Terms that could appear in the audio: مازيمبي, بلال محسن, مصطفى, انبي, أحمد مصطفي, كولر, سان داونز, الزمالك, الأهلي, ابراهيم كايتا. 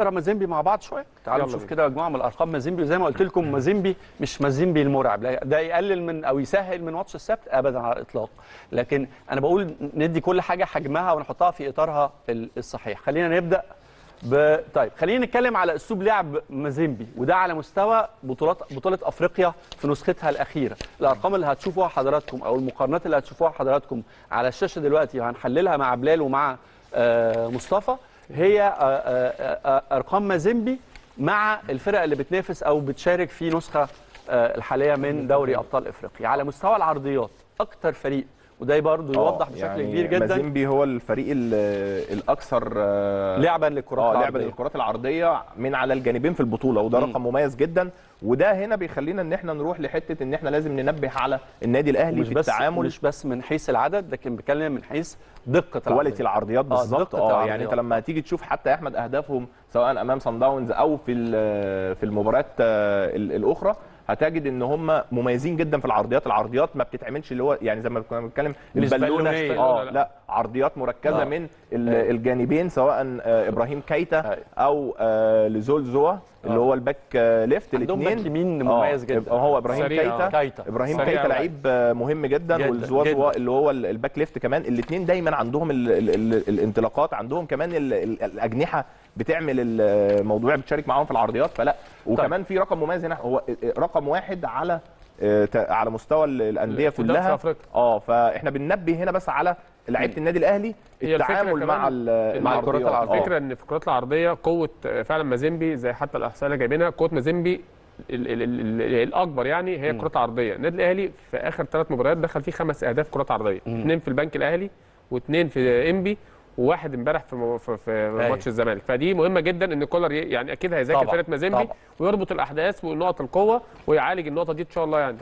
نقرا مازيمبي مع بعض شويه. تعالوا نشوف كده مجموعه من الارقام. مازيمبي زي ما قلت لكم مازيمبي مش مازيمبي المرعب، لا ده يقلل من او يسهل من ماتش السبت ابدا على الاطلاق، لكن انا بقول ندي كل حاجه حجمها ونحطها في اطارها الصحيح. خلينا نبدا طيب خلينا نتكلم على اسلوب لعب مازيمبي، وده على مستوى بطوله افريقيا في نسختها الاخيره. الارقام اللي هتشوفوها حضراتكم او المقارنات اللي هتشوفوها حضراتكم على الشاشه دلوقتي هنحللها مع بلال ومع مصطفى، هي ارقام مازيمبي مع الفرق اللي بتنافس او بتشارك في نسخه الحاليه من دوري ابطال افريقيا. على مستوى العرضيات اكتر فريق، وده برضه يوضح بشكل يعني كبير جدا مازيمبي هو الفريق الاكثر لعبا للكرات العرضيه، لعبا للكرات العرضيه من على الجانبين في البطوله، وده رقم مميز جدا. وده هنا بيخلينا ان احنا نروح لحته ان احنا لازم ننبه على النادي الاهلي في التعامل، مش بس من حيث العدد لكن بتكلم من حيث دقه كواليتي العرضيات بالظبط. يعني انت لما هتيجي تشوف حتى يا احمد اهدافهم سواء امام سان داونز او في المباريات الاخرى هتجد ان هم مميزين جدا في العرضيات. العرضيات ما بتتعملش اللي هو يعني زي ما كنا بنتكلم البالونه لا عرضيات مركزه من الجانبين، سواء ابراهيم كايتا او لزولزوا اللي هو الباك ليفت، الاثنين باك يمين مميز جدا هو ابراهيم كايتا. ابراهيم كايتا لعيب مهم جدا، والزوازوا اللي هو الباك ليفت كمان. الاثنين دايما عندهم الانطلاقات، عندهم كمان الاجنحه بتعمل الموضوع، بتشارك معاهم في العرضيات. فلا وكمان في رقم مميز هنا، هو رقم واحد على مستوى الانديه كلها. فاحنا بننبه هنا بس على لعيبه النادي الاهلي التعامل مع الكرات العرضيه. الفكره ان في الكرات العرضيه قوه فعلا مازيمبي، زي حتى الاحصائيه اللي جايبينها قوه مازيمبي الاكبر يعني هي الكرات العرضيه. النادي الاهلي في اخر 3 مباريات دخل فيه 5 اهداف كرات عرضيه، 2 في البنك الاهلي و2 في انبي وواحد امبارح في ماتش الزمالك. فدي مهمه جدا ان كولر يعني اكيد هيذاكر فرقه مازيمبي ويربط الاحداث ونقط القوه ويعالج النقطه دي ان شاء الله يعني.